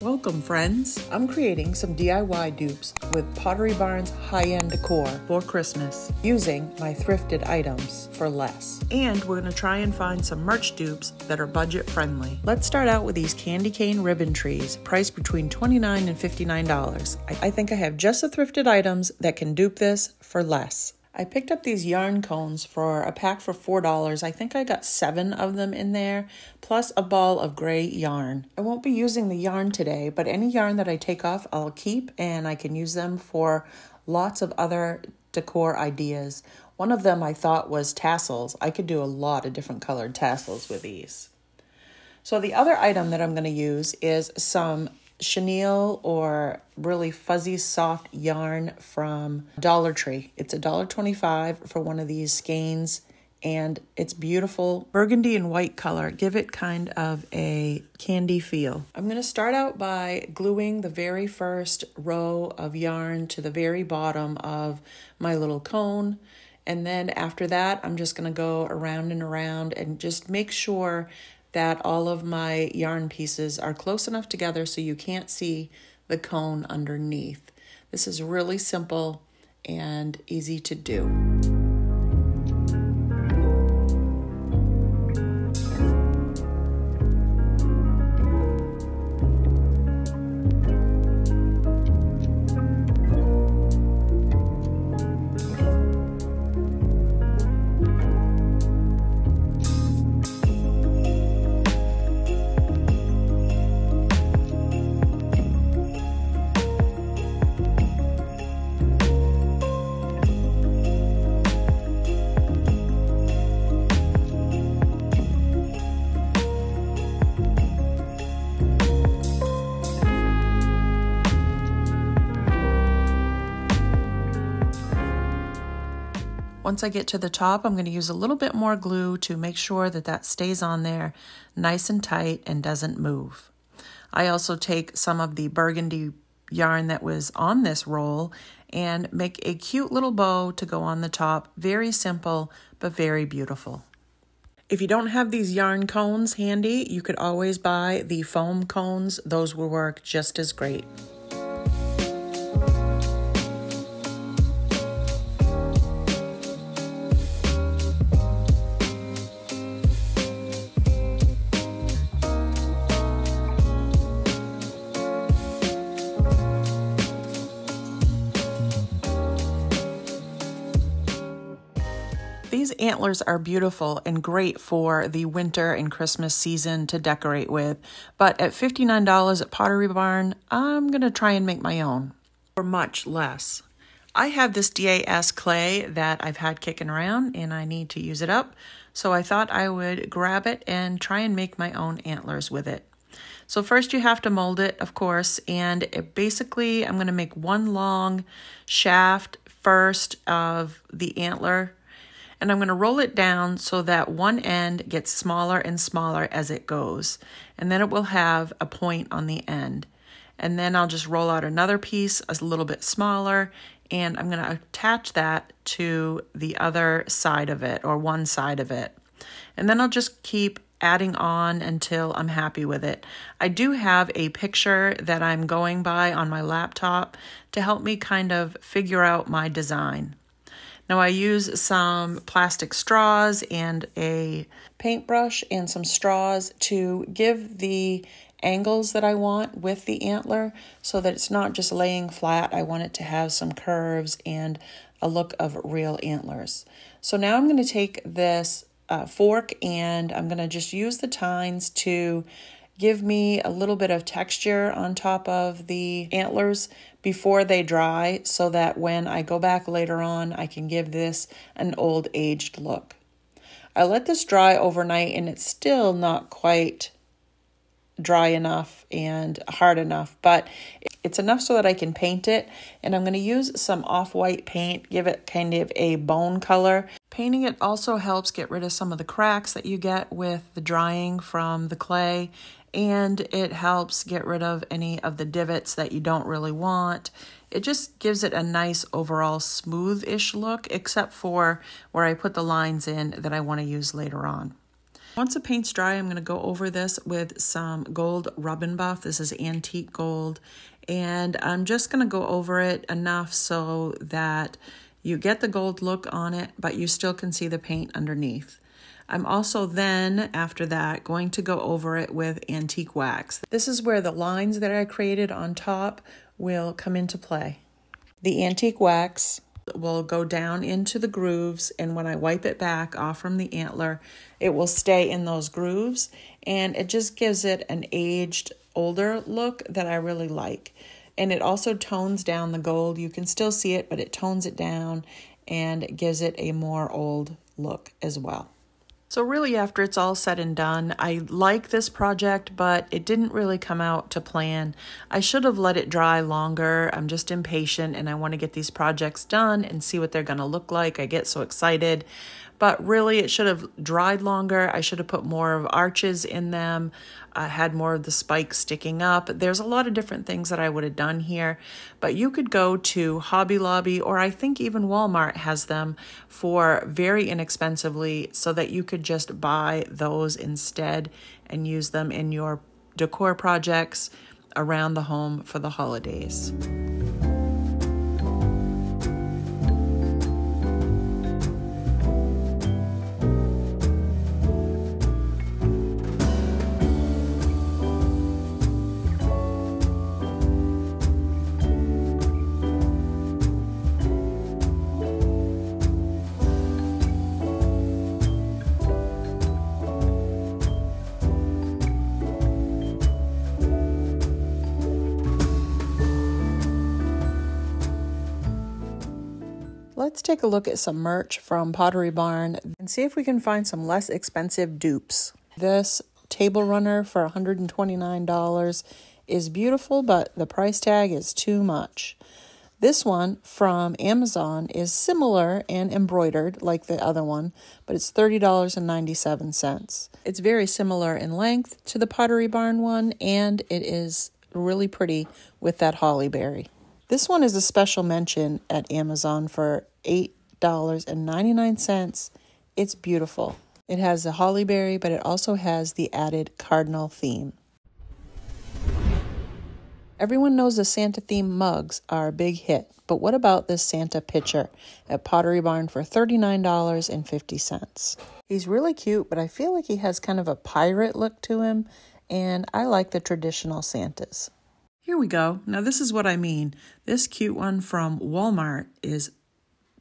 Welcome friends! I'm creating some DIY dupes with Pottery Barn's high-end decor for Christmas using my thrifted items for less. And we're going to try and find some merch dupes that are budget friendly. Let's start out with these candy cane ribbon trees priced between $29 and $59. I think I have just the thrifted items that can dupe this for less. I picked up these yarn cones for a pack for $4. I think I got 7 of them in there, plus a ball of gray yarn. I won't be using the yarn today, but any yarn that I take off, I'll keep, and I can use them for lots of other decor ideas. One of them I thought was tassels. I could do a lot of different colored tassels with these. So the other item that I'm going to use is some chenille or really fuzzy soft yarn from Dollar Tree. It's $1.25 for one of these skeins, and it's beautiful burgundy and white color. Give it kind of a candy feel. I'm going to start out by gluing the very first row of yarn to the very bottom of my little cone. And then after that, I'm just going to go around and around and just make sure that all of my yarn pieces are close enough together so you can't see the cone underneath. This is really simple and easy to do. Once I get to the top, I'm going to use a little bit more glue to make sure that that stays on there nice and tight and doesn't move. I also take some of the burgundy yarn that was on this roll and make a cute little bow to go on the top. Very simple, but very beautiful. If you don't have these yarn cones handy, you could always buy the foam cones. Those will work just as great. These antlers are beautiful and great for the winter and Christmas season to decorate with, but at $59 at Pottery Barn, I'm going to try and make my own for much less. I have this DAS clay that I've had kicking around and I need to use it up, so I thought I would grab it and try and make my own antlers with it. So first you have to mold it, of course, and basically I'm going to make one long shaft first of the antler. And I'm going to roll it down so that one end gets smaller and smaller as it goes. And then it will have a point on the end. And then I'll just roll out another piece a little bit smaller. And I'm going to attach that to the other side of it, or one side of it. And then I'll just keep adding on until I'm happy with it. I do have a picture that I'm going by on my laptop to help me kind of figure out my design. Now I use some plastic straws and a paintbrush and some straws to give the angles that I want with the antler so that it's not just laying flat. I want it to have some curves and a look of real antlers. So now I'm going to take this fork and I'm going to just use the tines to give me a little bit of texture on top of the antlers before they dry so that when I go back later on, I can give this an old aged look. I let this dry overnight and it's still not quite dry enough and hard enough, but it's enough so that I can paint it. And I'm going to use some off-white paint, give it kind of a bone color. Painting it also helps get rid of some of the cracks that you get with the drying from the clay, and it helps get rid of any of the divots that you don't really want. It just gives it a nice overall smooth-ish look, except for where I put the lines in that I want to use later on. Once the paint's dry, I'm going to go over this with some gold rubbin buff. This is antique gold. And I'm just going to go over it enough so that you get the gold look on it, but you still can see the paint underneath. I'm also then, after that, going to go over it with antique wax. This is where the lines that I created on top will come into play. The antique wax will go down into the grooves, and when I wipe it back off from the antler, it will stay in those grooves, and it just gives it an aged, older look that I really like. And it also tones down the gold. You can still see it, but it tones it down and it gives it a more old look as well. So really, after it's all said and done, I like this project, but it didn't really come out to plan. I should have let it dry longer. I'm just impatient and I want to get these projects done and see what they're going to look like. I get so excited, but really it should have dried longer. I should have put more of arches in them. I had more of the spikes sticking up. There's a lot of different things that I would have done here, but you could go to Hobby Lobby, or I think even Walmart has them for very inexpensively, so that you could just buy those instead and use them in your decor projects around the home for the holidays. Let's take a look at some merch from Pottery Barn and see if we can find some less expensive dupes. This table runner for $129 is beautiful, but the price tag is too much. This one from Amazon is similar and embroidered like the other one, but it's $30.97. It's very similar in length to the Pottery Barn one, and it is really pretty with that holly berry. This one is a special mention at Amazon for $8.99. It's beautiful. It has the holly berry, but it also has the added cardinal theme. Everyone knows the Santa theme mugs are a big hit, but what about this Santa pitcher at Pottery Barn for $39.50? He's really cute, but I feel like he has kind of a pirate look to him, and I like the traditional Santas. Here we go. Now this is what I mean. This cute one from Walmart is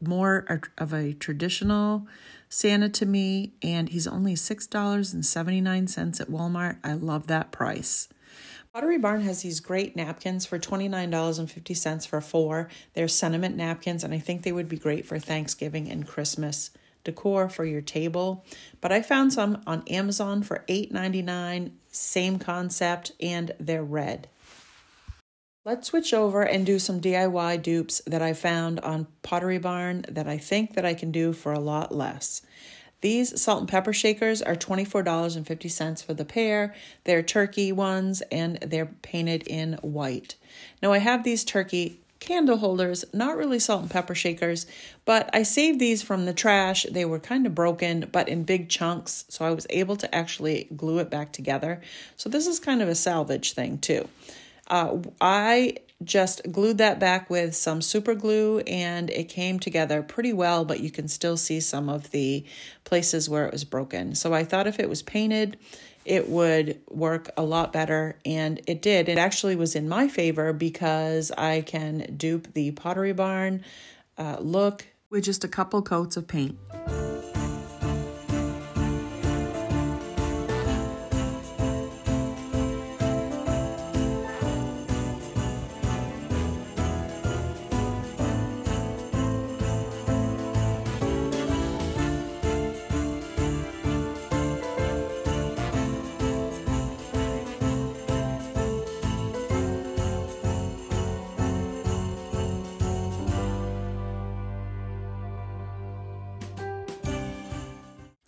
more of a traditional Santa to me, and he's only $6.79 at Walmart. I love that price. Pottery Barn has these great napkins for $29.50 for four. They're sentiment napkins, and I think they would be great for Thanksgiving and Christmas decor for your table. But I found some on Amazon for $8.99, same concept, and they're red. Let's switch over and do some DIY dupes that I found on Pottery Barn that I think that I can do for a lot less. These salt and pepper shakers are $24.50 for the pair. They're turkey ones and they're painted in white. Now I have these turkey candle holders, not really salt and pepper shakers, but I saved these from the trash. They were kind of broken, but in big chunks, so I was able to actually glue it back together. So this is kind of a salvage thing too. I just glued that back with some super glue and it came together pretty well, but you can still see some of the places where it was broken. So I thought if it was painted, it would work a lot better, and it did. It actually was in my favor because I can dupe the Pottery Barn look with just a couple coats of paint.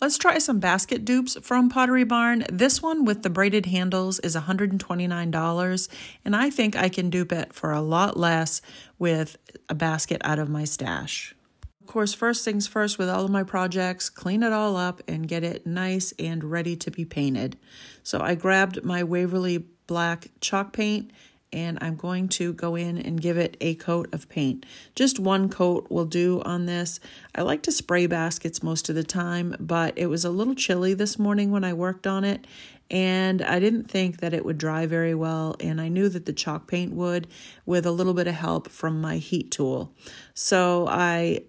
Let's try some basket dupes from Pottery Barn. This one with the braided handles is $129, and I think I can dupe it for a lot less with a basket out of my stash. Of course, first things first with all of my projects, clean it all up and get it nice and ready to be painted. So I grabbed my Waverly black chalk paint and I'm going to go in and give it a coat of paint. Just one coat will do on this. I like to spray baskets most of the time, but it was a little chilly this morning when I worked on it, and I didn't think that it would dry very well, and I knew that the chalk paint would with a little bit of help from my heat tool. So I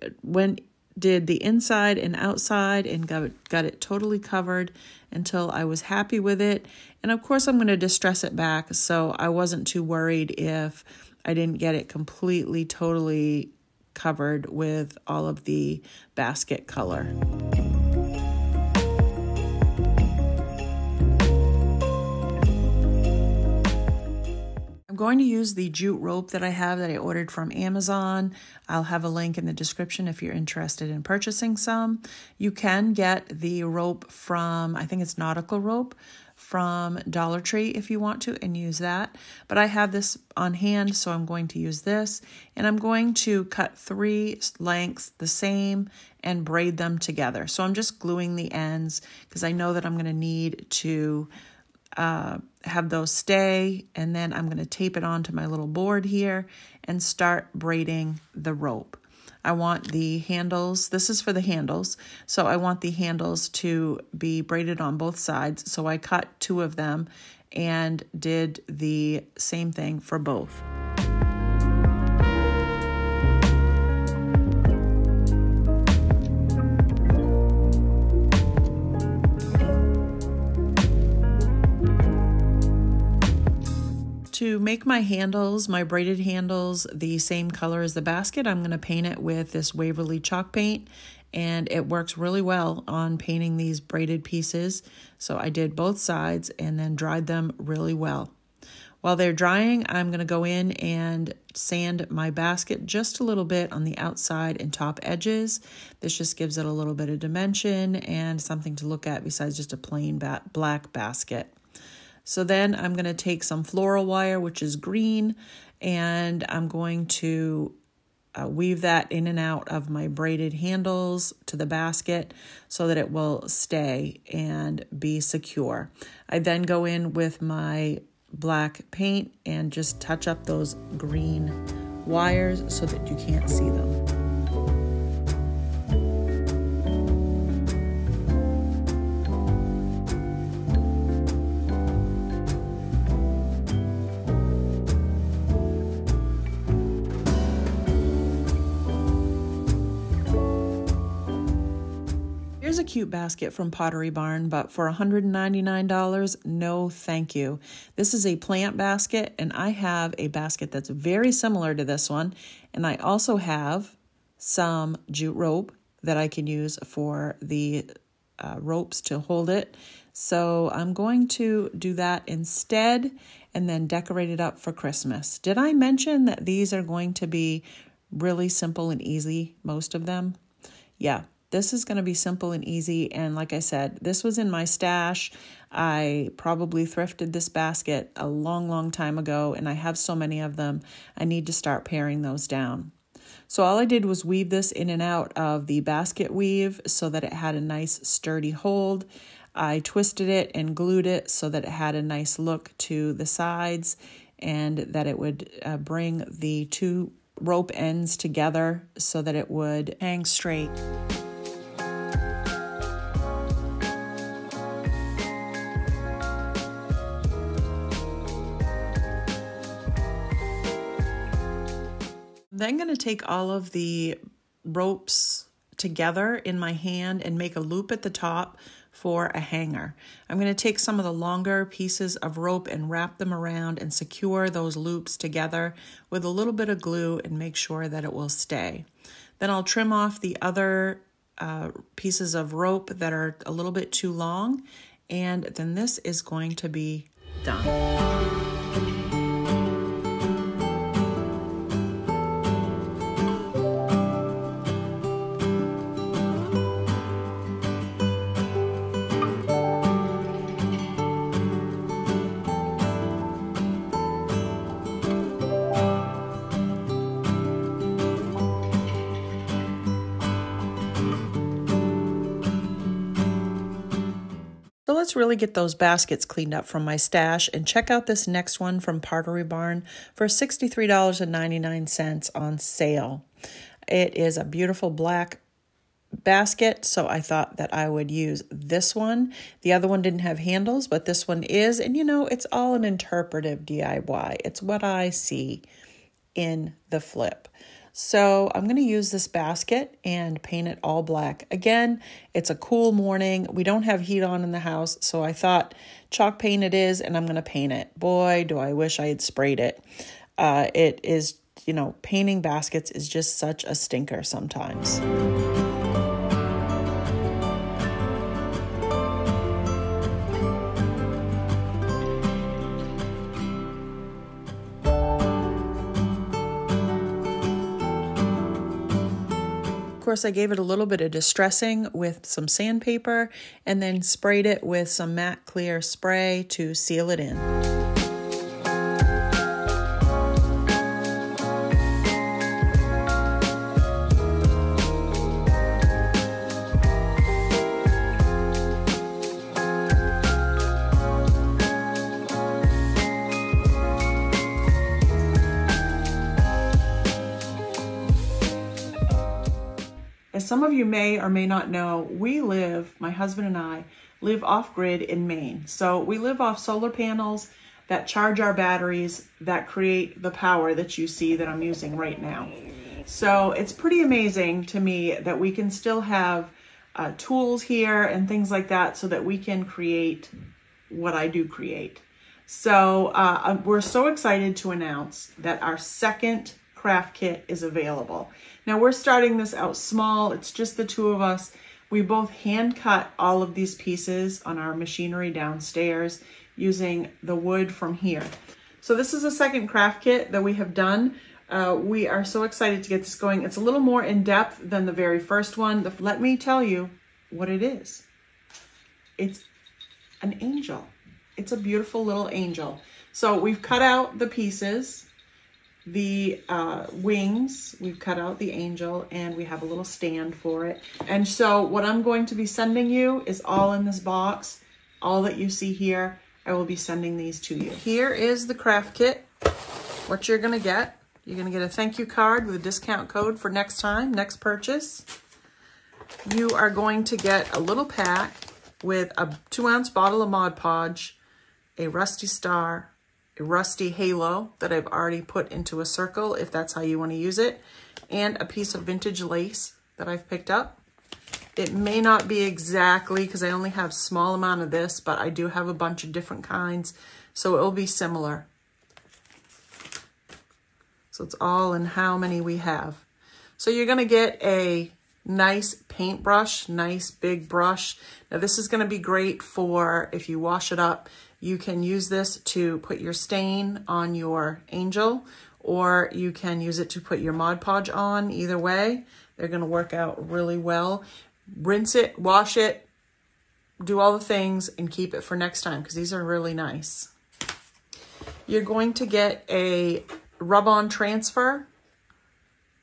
did the inside and outside and got it totally covered until I was happy with it. And of course I'm going to distress it back, so I wasn't too worried if I didn't get it completely, totally covered with all of the basket color. Going to use the jute rope that I have that I ordered from Amazon. I'll have a link in the description if you're interested in purchasing some. You can get the rope from, I think it's nautical rope from Dollar Tree if you want to, and use that. But I have this on hand, so I'm going to use this, and I'm going to cut three lengths the same and braid them together. So I'm just gluing the ends because I know that I'm going to need to have those stay, and then I'm going to tape it onto my little board here and start braiding the rope. I want the handles, this is for the handles, so I want the handles to be braided on both sides, so I cut two of them and did the same thing for both. To make my handles, my braided handles, the same color as the basket, I'm going to paint it with this Waverly chalk paint, and it works really well on painting these braided pieces. So I did both sides and then dried them really well. While they're drying, I'm going to go in and sand my basket just a little bit on the outside and top edges. This just gives it a little bit of dimension and something to look at besides just a plain black basket. So then I'm going to take some floral wire, which is green, and I'm going to weave that in and out of my braided handles to the basket so that it will stay and be secure. I then go in with my black paint and just touch up those green wires so that you can't see them. Here's a cute basket from Pottery Barn, but for $199, no thank you. This is a plant basket, and I have a basket that's very similar to this one, and I also have some jute rope that I can use for the ropes to hold it. So I'm going to do that instead and then decorate it up for Christmas. Did I mention that these are going to be really simple and easy, most of them? Yeah. This is going to be simple and easy, and like I said, this was in my stash. I probably thrifted this basket a long, long time ago, and I have so many of them. I need to start paring those down. So all I did was weave this in and out of the basket weave so that it had a nice sturdy hold. I twisted it and glued it so that it had a nice look to the sides and that it would bring the two rope ends together so that it would hang straight. Then I'm going to take all of the ropes together in my hand and make a loop at the top for a hanger. I'm going to take some of the longer pieces of rope and wrap them around and secure those loops together with a little bit of glue and make sure that it will stay. Then I'll trim off the other pieces of rope that are a little bit too long, and then this is going to be done. let's really get those baskets cleaned up from my stash and check out this next one from Pottery Barn for $63.99 on sale. It is a beautiful black basket, so I thought that I would use this one. The other one didn't have handles, but this one is, and you know, it's all an interpretive DIY. It's what I see in the flip. So I'm going to use this basket and paint it all black. Again, it's a cool morning. We don't have heat on in the house, so I thought chalk paint it is, and I'm going to paint it. Boy, do I wish I had sprayed it. It is, you know, painting baskets is just such a stinker sometimes. Course, I gave it a little bit of distressing with some sandpaper and then sprayed it with some matte clear spray to seal it in. Some of you may or may not know, we live, my husband and I, live off-grid in Maine. So we live off solar panels that charge our batteries that create the power that you see that I'm using right now. So it's pretty amazing to me that we can still have tools here and things like that so that we can create what I do create. So we're so excited to announce that our second craft kit is available. Now we're starting this out small. It's just the two of us. We both hand cut all of these pieces on our machinery downstairs using the wood from here. So this is a second craft kit that we have done. We are so excited to get this going. It's a little more in depth than the very first one. Let me tell you what it is. It's an angel. It's a beautiful little angel. So we've cut out the pieces, the wings, we've cut out the angel, and we have a little stand for it. And so what I'm going to be sending you is all in this box, all that you see here. I will be sending these to you. Here is the craft kit. What you're gonna get, you're gonna get a thank you card with a discount code for next time, next purchase. You are going to get a little pack with a 2-ounce bottle of Mod Podge, a rusty star, a rusty halo that I've already put into a circle if that's how you want to use it, and a piece of vintage lace that I've picked up. It may not be exactly, because I only have a small amount of this, but I do have a bunch of different kinds, so it will be similar. So it's all in how many we have. So you're going to get a nice paintbrush, nice big brush. Now this is going to be great for if you wash it up. You can use this to put your stain on your angel, or you can use it to put your Mod Podge on. Either way, they're going to work out really well. Rinse it, wash it, do all the things, and keep it for next time because these are really nice. You're going to get a rub-on transfer.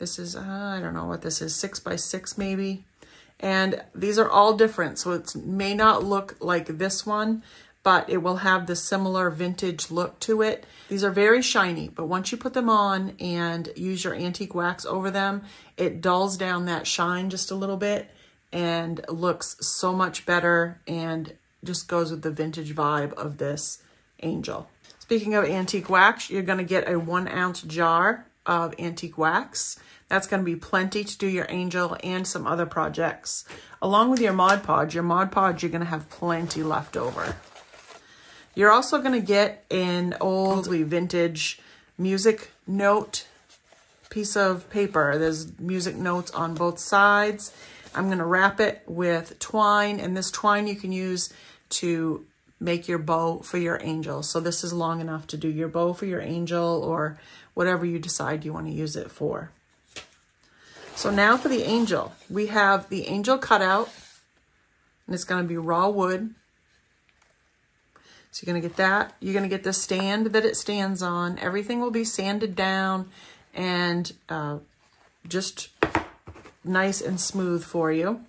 This is, I don't know what this is, 6 by 6 maybe. And these are all different, so it may not look like this one, but it will have the similar vintage look to it. These are very shiny, but once you put them on and use your antique wax over them, it dulls down that shine just a little bit and looks so much better and just goes with the vintage vibe of this angel. Speaking of antique wax, you're gonna get a 1-ounce jar of antique wax. That's going to be plenty to do your angel and some other projects. Along with your Mod Podge, you're going to have plenty left over. You're also going to get an old vintage music note piece of paper. There's music notes on both sides. I'm going to wrap it with twine, and this twine you can use to make your bow for your angel. So this is long enough to do your bow for your angel or whatever you decide you want to use it for. So now for the angel, we have the angel cut out, and it's going to be raw wood. So you're going to get that. You're going to get the stand that it stands on. Everything will be sanded down and just nice and smooth for you.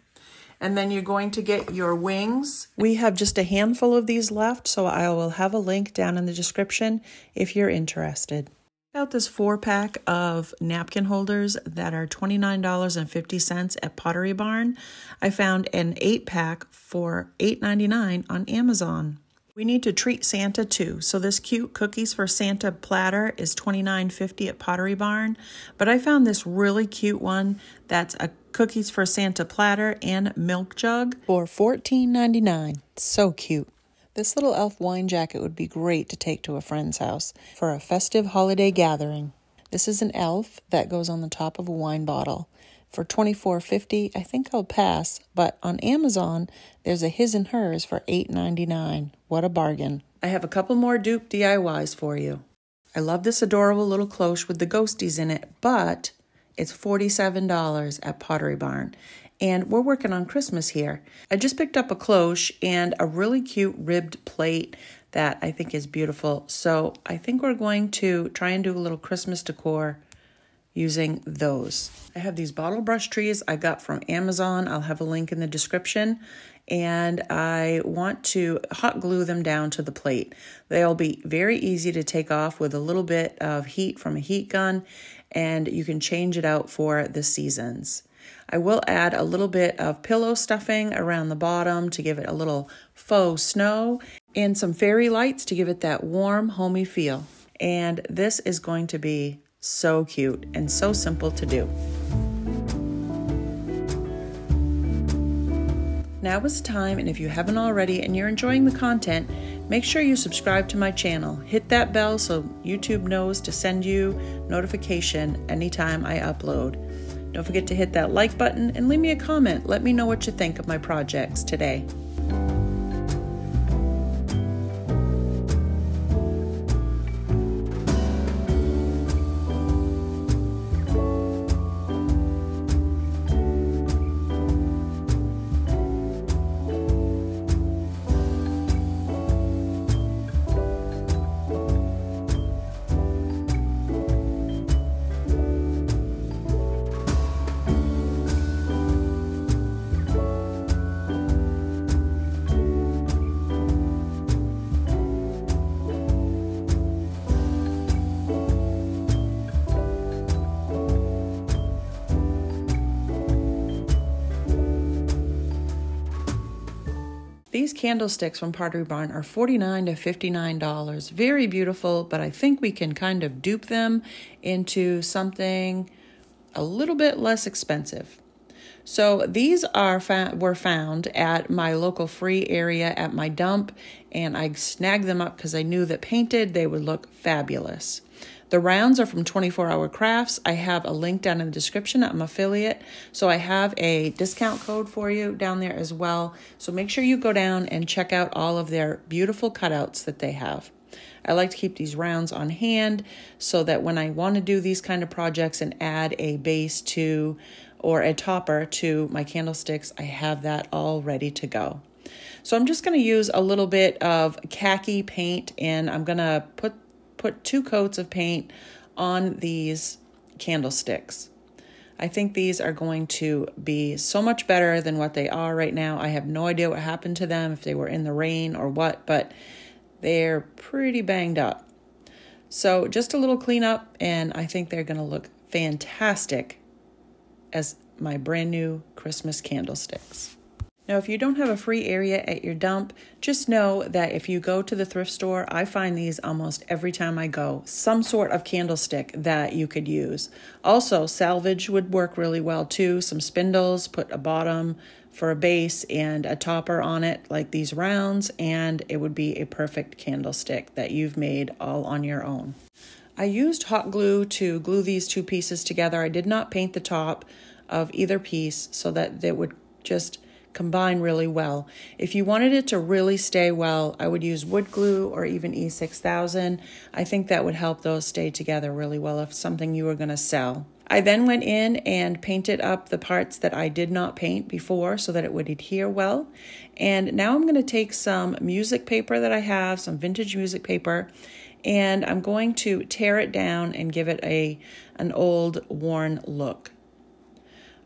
And then you're going to get your wings. We have just a handful of these left, so I will have a link down in the description if you're interested. About this 4-pack of napkin holders that are $29.50 at Pottery Barn. I found an 8-pack for $8.99 on Amazon. We need to treat Santa too, so this cute Cookies for Santa platter is $29.50 at Pottery Barn, but I found this really cute one that's a Cookies for Santa platter and milk jug for $14.99. So cute. This little elf wine jacket would be great to take to a friend's house for a festive holiday gathering. This is an elf that goes on the top of a wine bottle. For $24.50, I think I'll pass, but on Amazon, there's a his and hers for $8.99. What a bargain. I have a couple more dupe DIYs for you. I love this adorable little cloche with the ghosties in it, but it's $47 at Pottery Barn, and we're working on Christmas here. I just picked up a cloche and a really cute ribbed plate that I think is beautiful, so I think we're going to try and do a little Christmas decor using those. I have these bottle brush trees I got from Amazon. I'll have a link in the description, and I want to hot glue them down to the plate. They'll be very easy to take off with a little bit of heat from a heat gun, and you can change it out for the seasons. I will add a little bit of pillow stuffing around the bottom to give it a little faux snow, and some fairy lights to give it that warm, homey feel. And this is going to be so cute and so simple to do. Now is the time, and if you haven't already and you're enjoying the content, make sure you subscribe to my channel. Hit that bell so YouTube knows to send you notification anytime I upload. Don't forget to hit that like button and leave me a comment. Let me know what you think of my projects today. These candlesticks from Pottery Barn are $49 to $59. Very beautiful, but I think we can kind of dupe them into something a little bit less expensive. So these were found at my local free area at my dump, and I snagged them up because I knew that painted they would look fabulous. The rounds are from 24 Hour Crafts. I have a link down in the description. I'm an affiliate, so I have a discount code for you down there as well. So make sure you go down and check out all of their beautiful cutouts that they have. I like to keep these rounds on hand so that when I want to do these kind of projects and add a base to or a topper to my candlesticks, I have that all ready to go. So I'm just going to use a little bit of khaki paint, and I'm going to put 2 coats of paint on these candlesticks. I think these are going to be so much better than what they are right now. I have no idea what happened to them, if they were in the rain or what, but they're pretty banged up. So just a little cleanup, and I think they're gonna look fantastic as my brand new Christmas candlesticks. Now, if you don't have a free area at your dump, just know that if you go to the thrift store, I find these almost every time I go, some sort of candlestick that you could use. Also, salvage would work really well too. Some spindles, put a bottom for a base and a topper on it, like these rounds, and it would be a perfect candlestick that you've made all on your own. I used hot glue to glue these 2 pieces together. I did not paint the top of either piece so that they would just combine really well. If you wanted it to really stay well, I would use wood glue or even E6000. I think that would help those stay together really well if something you were going to sell. I then went in and painted up the parts that I did not paint before so that it would adhere well. And now I'm going to take some music paper that I have, some vintage music paper, and I'm going to tear it down and give it an old worn look.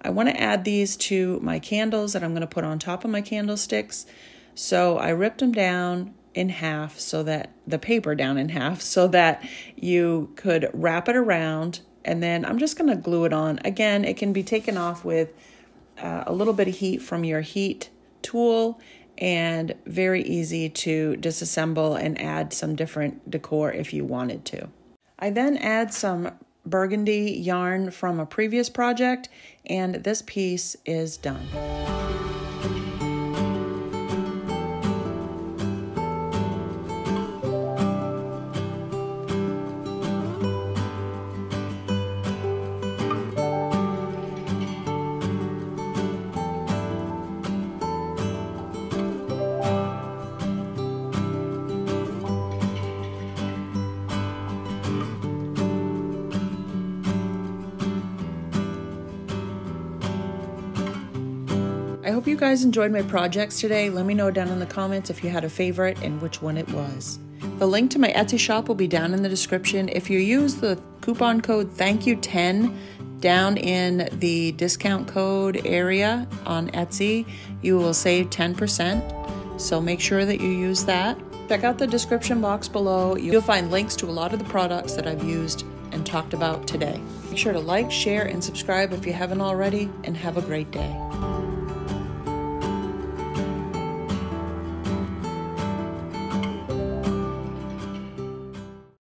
I want to add these to my candles that I'm going to put on top of my candlesticks. So I ripped them down in half so that the paper down in half so that you could wrap it around, and then I'm just going to glue it on. Again, it can be taken off with a little bit of heat from your heat tool, and very easy to disassemble and add some different decor if you wanted to. I then add some burgundy yarn from a previous project, and this piece is done. I hope you guys enjoyed my projects today. Let me know down in the comments if you had a favorite and which one it was. The link to my Etsy shop will be down in the description. If you use the coupon code THANKYOU10 down in the discount code area on Etsy, you will save 10%. So make sure that you use that. Check out the description box below. You'll find links to a lot of the products that I've used and talked about today. Make sure to like, share, and subscribe if you haven't already, and have a great day.